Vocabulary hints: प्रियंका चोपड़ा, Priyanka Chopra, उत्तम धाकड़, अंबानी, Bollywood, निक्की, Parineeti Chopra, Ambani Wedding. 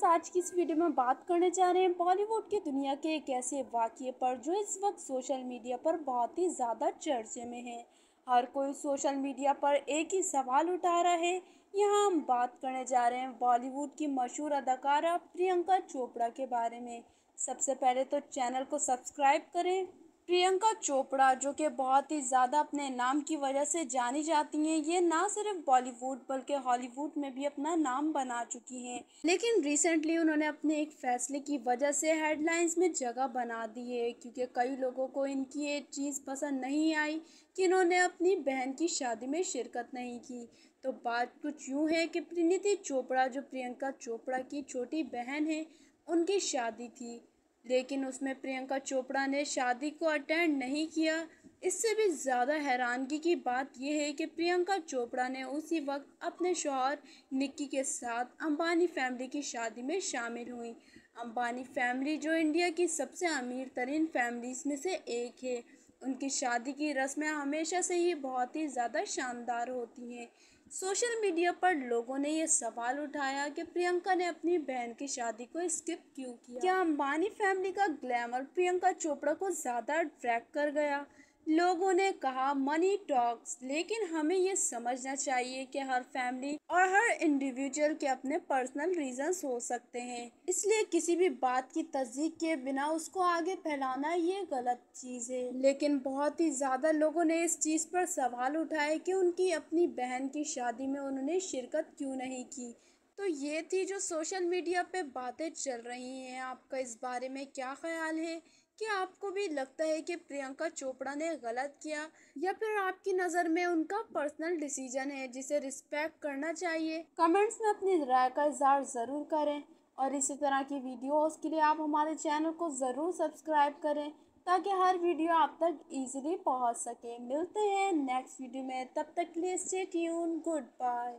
Guys, आज की इस वीडियो में बात करने जा रहे हैं बॉलीवुड की दुनिया के एक ऐसे वाक़ये पर जो इस वक्त सोशल मीडिया पर बहुत ही ज़्यादा चर्चे में है। हर कोई सोशल मीडिया पर एक ही सवाल उठा रहा है। यहाँ हम बात करने जा रहे हैं बॉलीवुड की मशहूर अदाकारा प्रियंका चोपड़ा के बारे में। सबसे पहले तो चैनल को सब्सक्राइब करें। प्रियंका चोपड़ा जो कि बहुत ही ज़्यादा अपने नाम की वजह से जानी जाती हैं, ये ना सिर्फ बॉलीवुड बल्कि हॉलीवुड में भी अपना नाम बना चुकी हैं, लेकिन रिसेंटली उन्होंने अपने एक फैसले की वजह से हेडलाइंस में जगह बना दी है, क्योंकि कई लोगों को इनकी ये चीज़ पसंद नहीं आई कि इन्होंने अपनी बहन की शादी में शिरकत नहीं की। तो बात कुछ यूँ है कि परिणीति चोपड़ा जो प्रियंका चोपड़ा की छोटी बहन है, उनकी शादी थी, लेकिन उसमें प्रियंका चोपड़ा ने शादी को अटेंड नहीं किया। इससे भी ज़्यादा हैरानगी की बात यह है कि प्रियंका चोपड़ा ने उसी वक्त अपने शौहर निक्की के साथ अंबानी फैमिली की शादी में शामिल हुई। अंबानी फैमिली जो इंडिया की सबसे अमीर तरीन फैमिलीज़ में से एक है, उनकी शादी की रस्में हमेशा से ही बहुत ही ज़्यादा शानदार होती हैं। सोशल मीडिया पर लोगों ने यह सवाल उठाया कि प्रियंका ने अपनी बहन की शादी को स्किप क्यों किया। क्या अंबानी फैमिली का ग्लैमर प्रियंका चोपड़ा को ज़्यादा अट्रैक्ट कर गया? लोगों ने कहा मनी टॉक्स, लेकिन हमें यह समझना चाहिए कि हर फैमिली और हर इंडिविजुअल के अपने पर्सनल रीजंस हो सकते हैं, इसलिए किसी भी बात की तस्दीक के बिना उसको आगे फैलाना ये गलत चीज़ है। लेकिन बहुत ही ज़्यादा लोगों ने इस चीज़ पर सवाल उठाए कि उनकी अपनी बहन की शादी में उन्होंने शिरकत क्यों नहीं की। तो ये थी जो सोशल मीडिया पे बातें चल रही हैं। आपका इस बारे में क्या ख्याल है? क्या आपको भी लगता है कि प्रियंका चोपड़ा ने गलत किया, या फिर आपकी नज़र में उनका पर्सनल डिसीजन है जिसे रिस्पेक्ट करना चाहिए? कमेंट्स में अपनी राय का इजहार ज़रूर करें, और इसी तरह की वीडियोस के लिए आप हमारे चैनल को ज़रूर सब्सक्राइब करें ताकि हर वीडियो आप तक ईजिली पहुँच सके। मिलते हैं नेक्स्ट वीडियो में, तब तक के लिए स्टे ट्यून, गुड बाय।